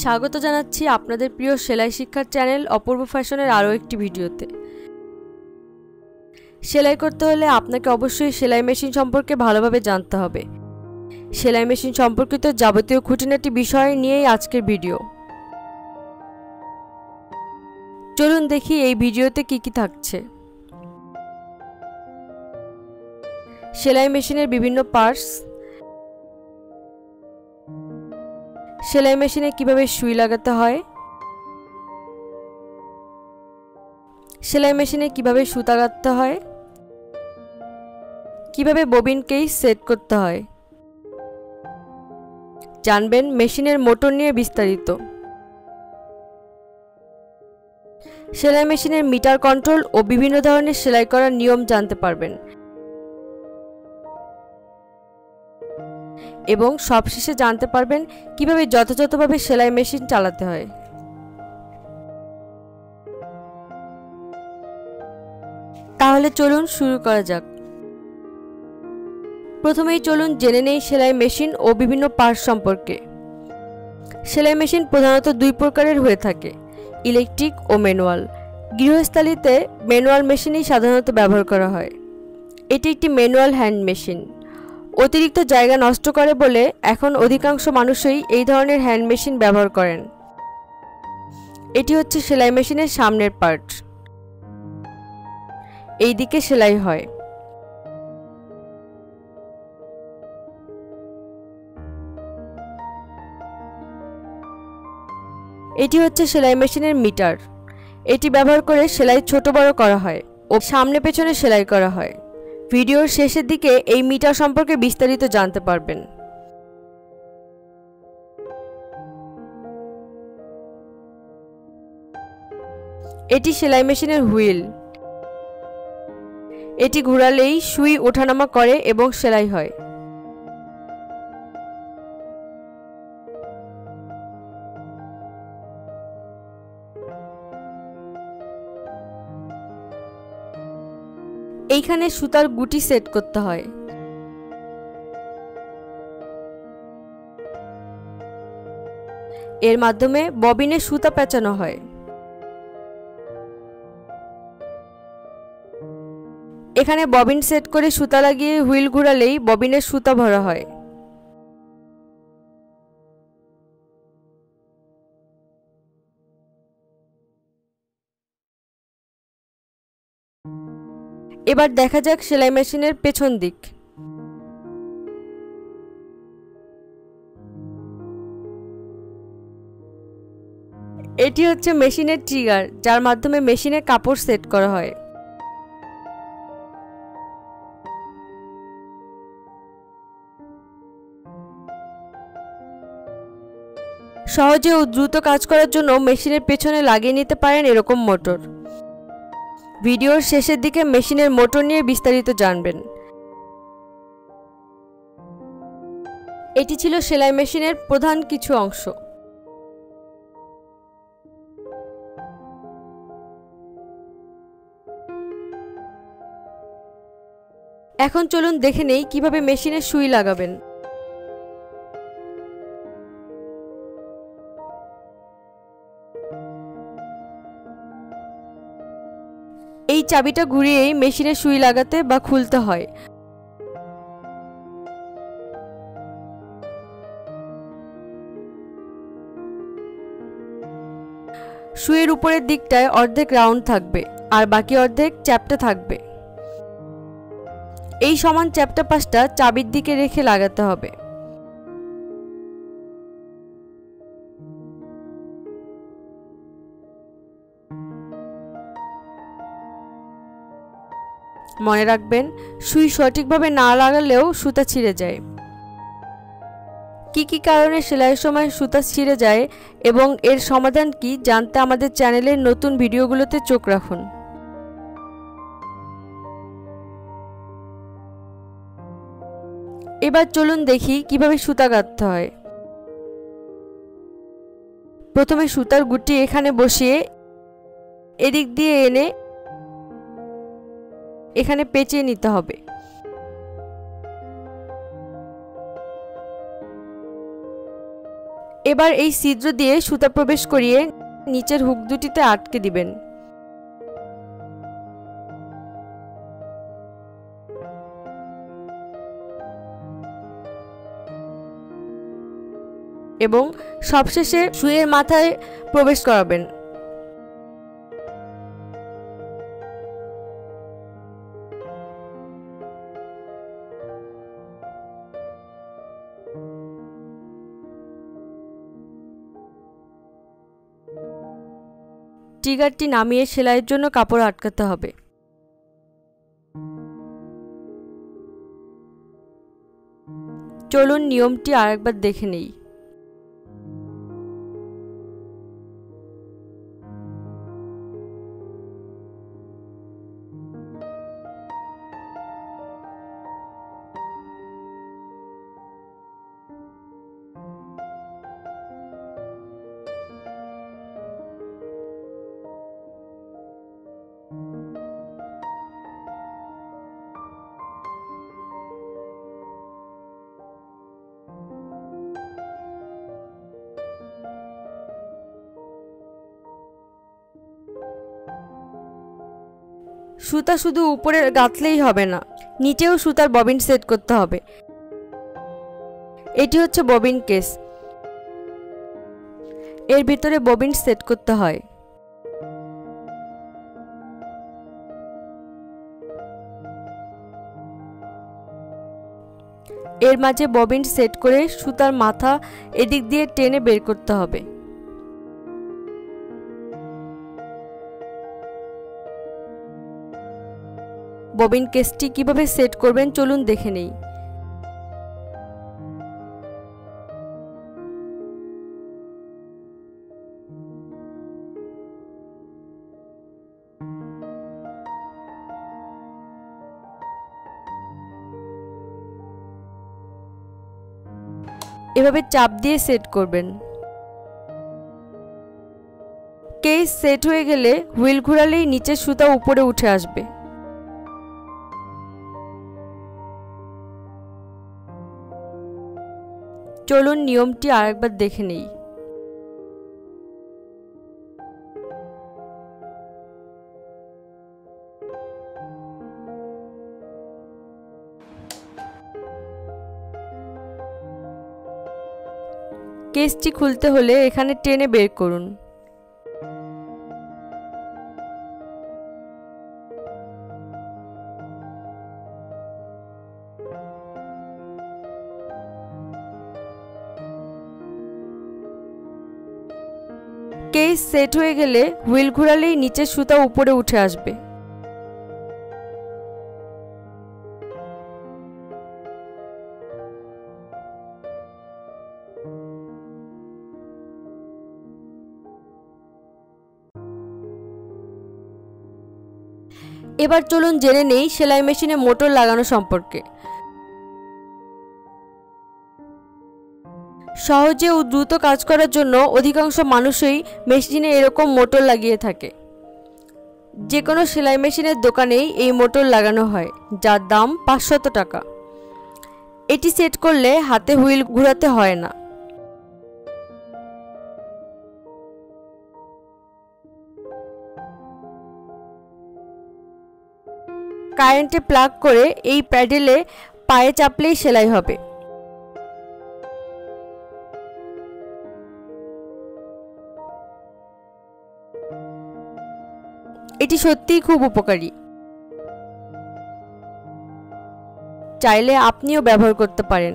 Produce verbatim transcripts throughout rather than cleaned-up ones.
स्वागत जानाচ্ছি আপনাদের প্রিয় সেলাই শিক্ষার চ্যানেল অপূর্ব ফ্যাশনের আরও একটি ভিডিওতে। সেলাই করতে হলে আপনাকে অবশ্যই সেলাই মেশিন সম্পর্কে ভালোভাবে জানতে হবে। সেলাই মেশিন সম্পর্কিত যাবতীয় খুঁটিনাটি বিষয় নিয়েই আজকের ভিডিও। চলুন দেখি এই ভিডিওতে কি কি থাকছে। সেলাই মেশিনের বিভিন্ন পার্টস, সেলাই মেশিনে কিভাবে সুই লাগাতে হয়, সেলাই মেশিনে কিভাবে সুতা গাঁথতে হয়, কিভাবে ববিন কেস সেট করতে হয়, জানবেন মেশিনের মোটর নিয়ে বিস্তারিত। সেলাই মেশিনের মিটার কন্ট্রোল ও বিভিন্ন ধরনের সেলাই করার নিয়ম জানতে পারবেন এবং সবশেষে জানতে পারবেন কিভাবে যথাযথভাবে সেলাই মেশিন চালাতে হয়। তাহলে চলুন শুরু করা যাক। প্রথমেই চলুন জেনে নেই সেলাই মেশিন ও বিভিন্ন পার্ট সম্পর্কে। সেলাই মেশিন প্রধানত দুই প্রকারের হয়ে থাকে, ইলেকট্রিক ও ম্যানুয়াল। গৃহস্থালিতে ম্যানুয়াল মেশিনই সাধারণত ব্যবহার করা হয়। এটি একটি ম্যানুয়াল হ্যান্ড মেশিন। অতিরিক্ত জায়গা নষ্ট করে বলে এখন অধিকাংশ মানুষই এই ধরনের হ্যান্ড মেশিন ব্যবহার করেন। এটি হচ্ছে সেলাই মেশিনের সামনের পার্ট, এই দিকে সেলাই হয়। এটি হচ্ছে সেলাই মেশিনের মিটার। এটি ব্যবহার করে সেলাই ছোট বড় করা হয় ও সামনে পেছনে সেলাই করা হয়। ভিডিওর শেষের দিকে এই মিটার সম্পর্কে বিস্তারিত জানতে পারবেন। এটি সেলাই মেশিনের হুইল। এটি ঘোরালেই সুই ওঠানামা করে এবং সেলাই হয়। এইখানে সুতার গুটি সেট করতে হয়। এর মাধ্যমে ববিনে সুতা পেঁচানো হয়। এখানে ববিন সেট করে সুতা লাগিয়ে হুইল ঘোরালেই ববিনে সুতা ভরা হয়। এবার দেখা যাক সেলাই মেশিনের পেছন দিক। এটি হচ্ছে মেশিনের ট্রিগার, যার মাধ্যমে মেশিনে কাপড় সেট করা হয়। সহজে ও দ্রুত কাজ করার জন্য মেশিনের পেছনে লাগিয়ে নিতে পারেন এরকম মোটর। ভিডিওর শেষের দিকে মেশিনের মোটর নিয়ে বিস্তারিত জানবেন। এটি ছিল সেলাই মেশিনের প্রধান কিছু অংশ। এখন চলুন দেখে নেই কিভাবে মেশিনে সুই লাগাবেন। এই চাবিটা ঘুরিয়েই মেশিনে সুই লাগাতে বা খুলতে হয়। সুইয়ের উপরের দিকটায় অর্ধেক রাউন্ড থাকবে আর বাকি অর্ধেক চ্যাপ্টা থাকবে। এই সমান চ্যাপ্টা পাশটা চাবির দিকে রেখে লাগাতে হবে। মনে রাখবেন, সুই সঠিকভাবে না লাগালেও সুতা ছিঁড়ে যায়। কি কি কারণে সেলাইয়ের সময় সুতা ছিঁড়ে যায় এবং এর সমাধান কি, জানতে আমাদের চ্যানেলের নতুন ভিডিওগুলোতে চোখ রাখুন। এবার চলুন দেখি কিভাবে সুতা গাঁথতে হয়। প্রথমে সুতার গুটি এখানে বসিয়ে এদিক দিয়ে এনে এখানে পেঁচিয়ে নিতে হবে। एबार एई छिद्र दिए सूता प्रवेश करिए नीचेर हुक दुटीते आटके दिबेन। एबं सबशेषे सुइयेर माथाय प्रवेश कराबेन। টিগারটি নামিয়ে সেলাইয়ের জন্য কাপড় আটকাতে হবে। চলুন নিয়মটি আরেকবার দেখে নেই। सूता शुधु ऊपर गाथलेई हबे ना, नीचेओ सूतार बबिन सेट करते हबे। एटी होच्छे बबिन केस, एर भितरे बबिन सेट करते हय। एर माझे बबिन सेट करे सूतार माथा एदिक दिये टेने बेर करते हबे। बबिन केसटी किभाबे सेट करबेन चलुन देखे नेई। एभाबे चाप दिये सेट करबेन। केस सेट हये गेले हुइल घोरालेई नीचे सूता ऊपरे उठे आसबे। चलुन नियमटी आरेकबार देखे नेई। केसटी खुलते होले एखाने टेने बेर करुन। केस सेट हो गेले हुइल घोरालेई नीचे सूता ऊपरे उठे आसबे। एबार चलुन जेने नेई सेলাই মেশিনে মোটর লাগানো সম্পর্কে। সহজে ও দ্রুত কাজ করার জন্য অধিকাংশ মানুষই মেশিনে এরকম মোটর লাগিয়ে থাকে। যে কোনো সেলাই মেশিনের দোকানেই এই মোটর লাগানো হয়, যার দাম পাঁচশত টাকা। এটি সেট করলে হাতে হুইল ঘোরাতে হয় না। কারেন্টে প্লাগ করে এই প্যাডেলে পায়ে চাপলেই সেলাই হবে। এটি সত্যিই খুব উপকারী, চাইলে আপনিও ব্যবহার করতে পারেন।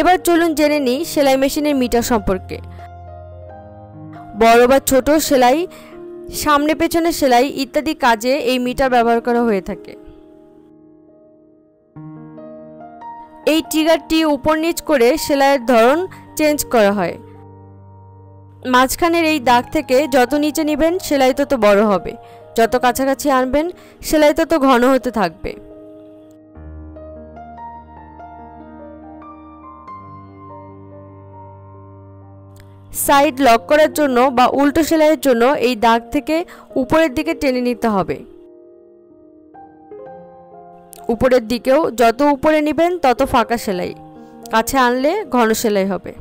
এবার চলুন জেনে নিই সেলাই মেশিনের মিটার সম্পর্কে। বড় বা ছোট সেলাই, সামনে পেছনে সেলাই ইত্যাদি কাজে এই মিটার ব্যবহার করা হয়ে থাকে। এই টিগারটি উপর নিচ করে সেলাইয়ের ধরন চেঞ্জ করা হয়। মাঝখানের এই দাগ থেকে যত নিচে নেবেন সেলাই তত বড় হবে, যত কাছাকাছি আনবেন সেলাই তত ঘন হতে থাকবে। साइड लक करार जोन्नो बा उल्टो सेलाइएर जोन्नो एई दाग थेके ऊपरेर दिके टेने निते होबे। ऊपरेर दिकेओ जतो ऊपरे नेबेन ततो फाका सेलाई, काछे आनले घन सेलाई होबे।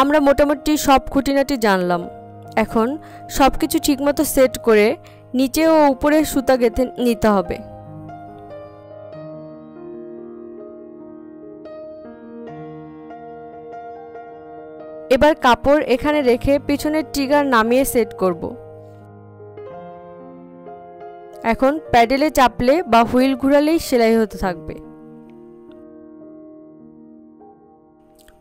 आमरा मोटामुटी सब खुँटिनाटी जानलाम। एखन सबकिछु ठीकमतो सेट करे नीचे ओ ऊपरे सूता गेथे निते होबे। एबार कापड़ एखाने रेखे पिछने ट्रिगार नामिये सेट करबो। एखन पैडेले चापले बा हुईल घुरालेई सेलाई होते थाकबे।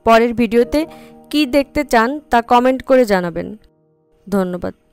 परेर भिडियोते की देखते चान ता कमेंट करे जानाबेन। धन्यवाद।